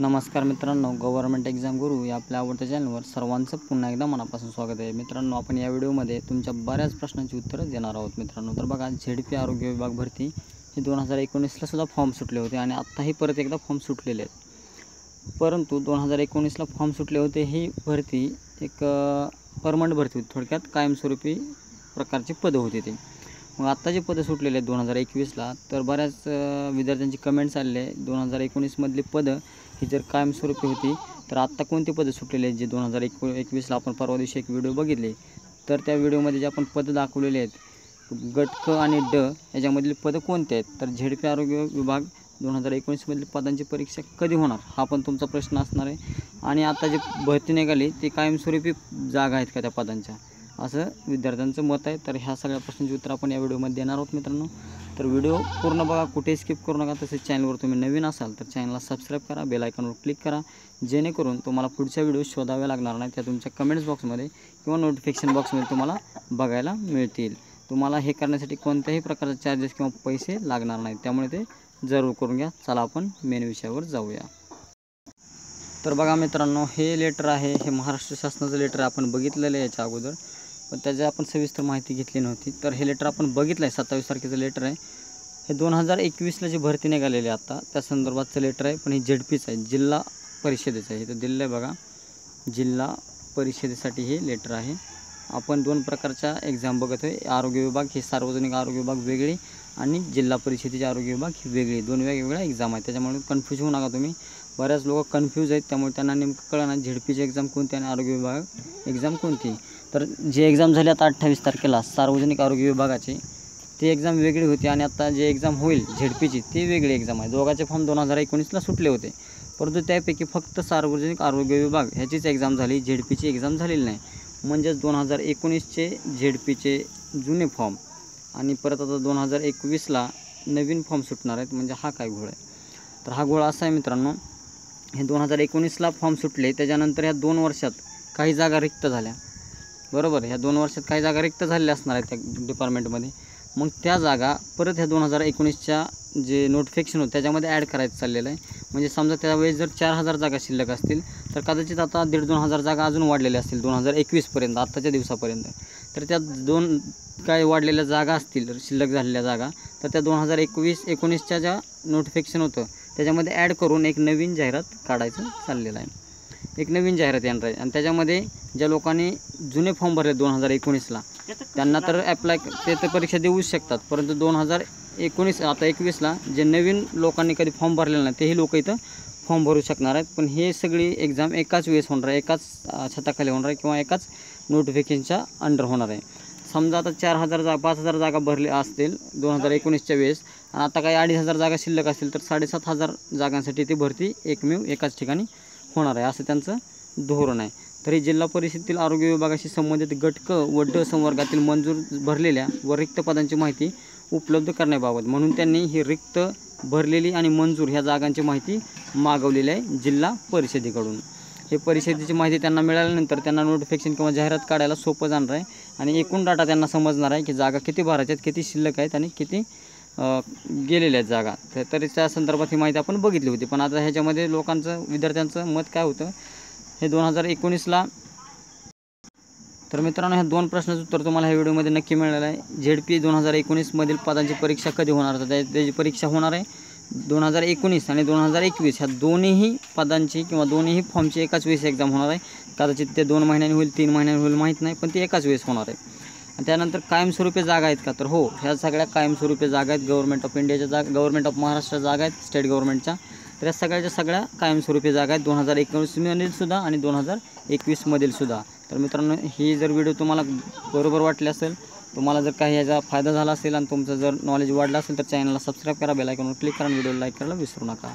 नमस्कार मित्रांनो, government exam गुरु या आपल्या आवडत्या चॅनलवर सर्वांचं पुन्हा एकदा मनापासून स्वागत आहे। मित्रांनो, आपण या व्हिडिओमध्ये तुमच्या बऱ्याच प्रश्नांची उत्तरं देणार आहोत। मित्रांनो, तर बघा, ZP आरोग्य विभाग भरती हे 2019ला सुद्धा फॉर्म सुटले होते आणि आत्ताही परत एकदा फॉर्म सुटलेले आहेत। परंतु 2019ला फॉर्म सुटले होते, ही भरती एक परमनंट भरती होती। थोडक्यात कायमस्वरूपी प्रकारची पदे होती ती। मग आत्ता जे पदे सुटलेले आहेत 2021ला, तर बऱ्याच विद्यार्थ्यांची कमेंट्स आलेले आहे 2019मधली पदं ही जर कायमस्वरूपी होती तर आत्ता कोणती पदे सुटलेली आहेत, जे 2021ला आपण परवा दिवशी एक व्हिडिओ बघितले, तर त्या व्हिडिओमध्ये जे आपण पदे दाखवलेले आहेत गट क आणि ड याच्यामधली पदे कोणते आहेत, तर ZP आरोग्य विभाग 2019मधली पदांची परीक्षा कधी होणार हा पण तुमचा प्रश्न असणार आहे। आणि आता जे भरती निघाली ती कायमस्वरूपी जागा आहेत का त्या पदांच्या, असं विद्यार्थ्यांचं मत आहे। तर ह्या सगळ्या प्रश्नांची उत्तर आपण या व्हिडिओमध्ये देणार आहोत मित्रांनो। तर व्हिडिओ पूर्ण बघा, कुठे स्किप करू नका। तसेच चॅनलवर तुम्ही नवीन असाल तर चॅनलला सबस्क्राइब करा, बेल आयकॉनवर क्लिक करा, जेणेकरून तुम्हाला पुढच्या व्हिडिओ शोधावे लागणार नाही, त्या तुमच्या कमेंट्स बॉक्समध्ये किंवा नोटिफिकेशन बॉक्समध्ये तुम्हाला बघायला मिळतील। तुम्हाला हे करण्यासाठी कोणत्याही प्रकारचे चार्जेस किंवा पैसे लागणार नाहीत, त्यामुळे ते जरूर करून घ्या। चला आपण मेन विषयावर जाऊया। तर बघा मित्रांनो, हे लेटर आहे, हे महाराष्ट्र शासनाचं लेटर आपण बघितलेलं आहे याच्या अगोदर, पण त्याची आपण सविस्तर माहिती घेतली नव्हती। तर हे लेटर आपण बघितलं आहे, 27 तारखेचं लेटर आहे, हे 2021ला जी भरती निघालेली आहे आता त्या संदर्भातचं लेटर आहे। पण हे ZPचं आहे, जिल्हा परिषदेचं आहे। इथं दिलेलं आहे बघा, जिल्हा परिषदेसाठी हे लेटर आहे। आपण दोन प्रकारच्या एक्झाम बघत आहे, आरोग्य विभाग हे सार्वजनिक आरोग्य विभाग वेगळी आणि जिल्हा परिषदेचे आरोग्य विभाग ही वेगळी, दोन वेगवेगळ्या एक्झाम आहेत, त्याच्यामुळे कन्फ्यूज होऊ नका तुम्ही। बऱ्याच लोक कन्फ्यूज आहेत, त्यामुळे त्यांना नेमकं कळणार ZPची एक्झाम कोणती आणि आरोग्य विभाग एक्झाम कोणती। तर जी एक्झाम झाली आता 28 तारखेला सार्वजनिक आरोग्य विभागाची, ती एक्झाम वेगळी होती, आणि आता जी एक्झाम होईल ZPची ती वेगळी एक्झाम आहे। दोघांचे फॉर्म 2019ला सुटले होते, परंतु त्यापैकी फक्त सार्वजनिक आरोग्य विभाग ह्याचीच एक्झाम झाली, ZPची एक्झाम झालेली नाही। म्हणजेच 2019चे ZPचे जुने फॉर्म आणि परत आता 2021ला नवीन फॉर्म सुटणार आहेत, म्हणजे हा काय घोळ आहे। तर हा घोळ असा आहे मित्रांनो, हे 2019ला फॉर्म सुटले, त्याच्यानंतर ह्या 2 वर्षात काही जागा रिक्त झाल्या, बरोबर। ह्या 2 वर्षात काही जागा रिक्त झालेल्या असणार आहेत त्या डिपार्टमेंटमध्ये, मग त्या जागा परत ह्या 2019च्या जे नोटिफिकेशन होतं त्याच्यामध्ये ॲड करायचं चाललेलं आहे। म्हणजे समजा त्यावेळेस जर 4000 जागा शिल्लक असतील, तर कदाचित आता 1500-2000 जागा अजून वाढलेल्या असतील 2021पर्यंत, आत्ताच्या दिवसापर्यंत। तर त्या दोन काय वाढलेल्या जागा असतील शिल्लक झालेल्या जागा, तर त्या 2019च्या ज्या नोटिफिकेशन होतं त्याच्यामध्ये ॲड करून एक नवीन जाहिरात काढायचं चाललेलं आहे, एक नवीन जाहिरात येणार आहे। आणि त्याच्यामध्ये ज्या लोकांनी जुने फॉर्म भरले 2019ला त्यांना तर ॲप्लाय ते तर परीक्षा देऊच शकतात, परंतु 2019 आता 21ला जे नवीन लोकांनी कधी फॉर्म भरलेला नाही तेही लोक इथं फॉर्म भरू शकणार आहेत। पण हे सगळी एक्झाम एकाच वेळेस होणार आहे, एकाच छताखाली होणार आहे किंवा एकाच नोटिफिकेशनच्या अंडर होणार आहे। समजा आता 4000 5000 जागा भरल्या असतील 2019च्या वेळेस, आणि आता काही 2500 जागा शिल्लक असतील, तर 7500 जागांसाठी ती भरती एकमेव एकाच ठिकाणी होणार आहे, असं त्यांचं धोरण आहे। तरी जिल्हा परिषदेतील आरोग्य विभागाशी संबंधित गट क व ड संवर्गातील मंजूर भरलेल्या व रिक्त पदांची माहिती उपलब्ध करण्याबाबत म्हणून त्यांनी ही रिक्त, भरलेली आणि मंजूर ह्या जागांची माहिती मागवलेली आहे जिल्हा परिषदेकडून। हे परिषदेची माहिती त्यांना मिळाल्यानंतर त्यांना नोटिफिकेशन किंवा जाहिरात काढायला सोपं जाणार आहे, आणि एकूण डाटा त्यांना समजणार आहे की जागा किती भरायच्या आहेत, किती शिल्लक आहेत आणि किती गेलेल्या आहेत जागा। तरी त्या संदर्भात ही माहिती आपण बघितली होती। पण आता ह्याच्यामध्ये लोकांचं, विद्यार्थ्यांचं मत काय होतं हे 2019ला। तर मित्रांनो, ह्या दोन प्रश्नाचं उत्तर तुम्हाला ह्या व्हिडिओमध्ये नक्की मिळालं आहे। ZP 2019मधील पदांची परीक्षा कधी होणार, तर त्याची परीक्षा होणार आहे 2019 आणि 2021 ह्या दोन्हीही पदांची किंवा दोन्हीही फॉर्मची एकाच वेळेस एक्झाम होणार आहे। कदाचित ते 2 महिन्यांनी होईल, 3 महिन्यांनी होईल, माहीत नाही, पण ती एकाच वेळेस होणार आहे। आणि त्यानंतर कायमस्वरूपी जागा आहेत का, तर हो, ह्या सगळ्या कायमस्वरूपी जागा आहेत। गव्हर्नमेंट ऑफ इंडियाच्या जागा, गव्हर्नमेंट ऑफ महाराष्ट्र जागा आहेत स्टेट गव्हर्नमेंटच्या, तर या सगळ्या कायमस्वरूपी जागा आहेत 2019मधीलसुद्धा आणि 2021मधीलसुद्धा। तर मित्रांनो, ही जर व्हिडिओ तुम्हाला बरोबर वाटली असेल, तुम्हाला जर काही याचा फायदा झाला असेल आणि तुमचं जर नॉलेज वाढलं असेल, तर चॅनलला सबस्क्राईब करा, बेल आयकॉनवर क्लिक करा आणि व्हिडिओला लाईक करायला विसरू नका।